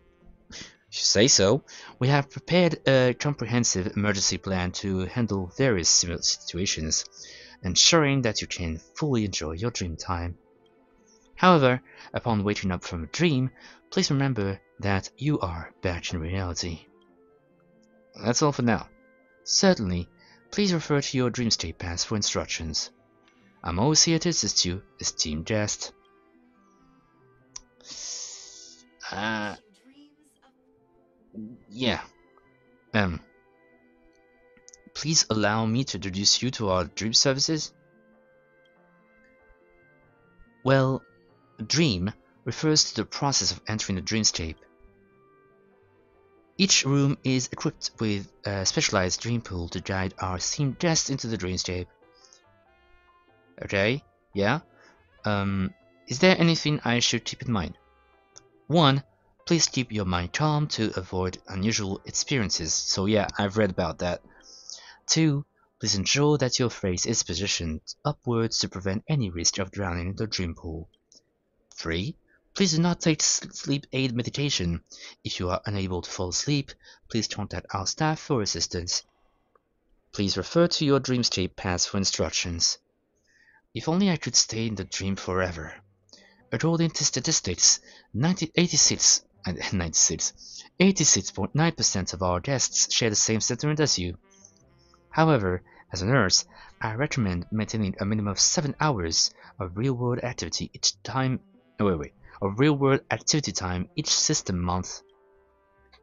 if you say so. We have prepared a comprehensive emergency plan to handle various similar situations, ensuring that you can fully enjoy your dream time. However, upon waking up from a dream, please remember that you are back in reality. That's all for now. Certainly, please refer to your Dreamstay Pass for instructions. I'm always here to assist you, esteemed guest. Yeah. Please allow me to introduce you to our dream services. Well, dream refers to the process of entering the dreamscape. Each room is equipped with a specialized dream pool to guide our esteemed guests into the dreamscape. Okay, yeah. Is there anything I should keep in mind? 1. Please keep your mind calm to avoid unusual experiences. So yeah, I've read about that. 2. Please ensure that your face is positioned upwards to prevent any risk of drowning in the dream pool. 3. Please do not take sleep aid medication. If you are unable to fall asleep, please contact our staff for assistance. Please refer to your Dreamscape Pass for instructions. If only I could stay in the dream forever. According to statistics, 86.9% of our guests share the same sentiment as you. However, as a nurse, I recommend maintaining a minimum of 7 hours of real-world activity each time. Of real-world activity time each system month.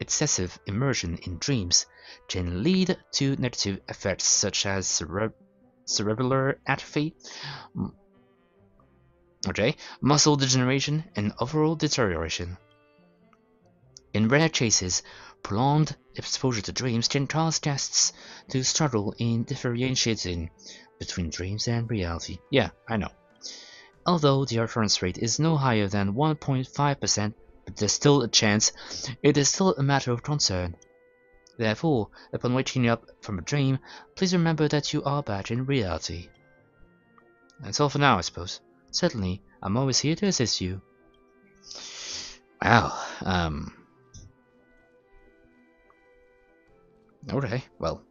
Excessive immersion in dreams can lead to negative effects such as cerebellar atrophy, muscle degeneration, and overall deterioration. In rare cases, prolonged exposure to dreams can cause guests to struggle in differentiating between dreams and reality. Yeah, I know. Although the occurrence rate is no higher than 1.5%, but there's still a chance, it is still a matter of concern. Therefore, upon waking up from a dream, please remember that you are back in reality. That's all for now, I suppose. Certainly, I'm always here to assist you. Wow, okay, well,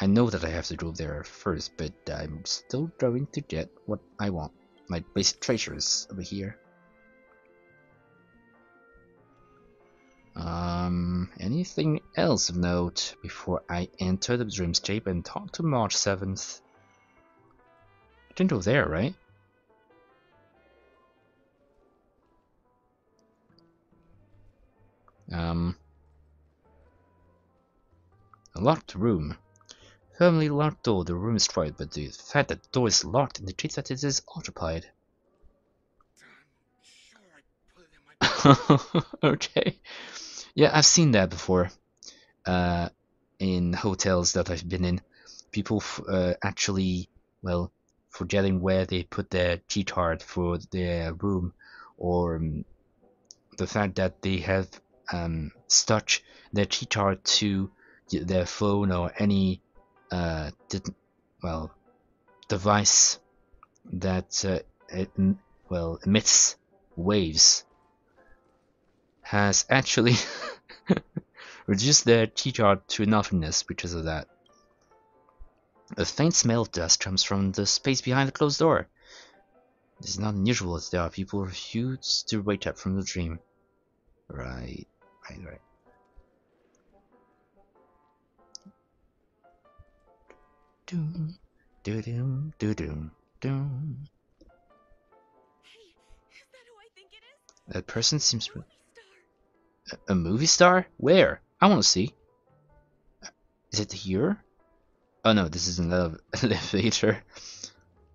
I know that I have to go there first, but I'm still going to get what I want. My basic treasures over here. Anything else of note before I enter the dreamscape and talk to March 7th? I didn't go there, right? A locked room. Firmly locked door, the room is quiet, but the fact that the door is locked indicates that it is occupied. Okay. Yeah, I've seen that before. In hotels that I've been in, people actually, well, forgetting where they put their key card for their room, or the fact that they have stuck their key card to their phone or any device that emits waves has actually reduced their keycard to nothingness because of that. A faint smell of dust comes from the space behind the closed door. It is not unusual as there are people who refuse to wake up from the dream. Right. Doom, do doom, do doom, doom. Hey, is that who I think it is? That person seems a movie star? Where? I want to see. Is it here? Oh no, this is an elevator.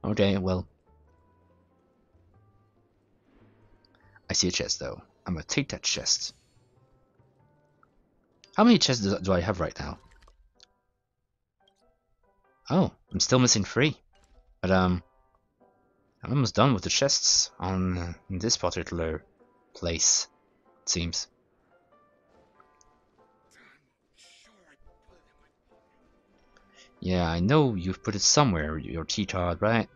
Okay, well, I see a chest though. I'm gonna take that chest. How many chests do I have right now? Oh, I'm still missing 3, but I'm almost done with the chests on in this particular place, it seems. Yeah, I know you've put it somewhere, your key card, right?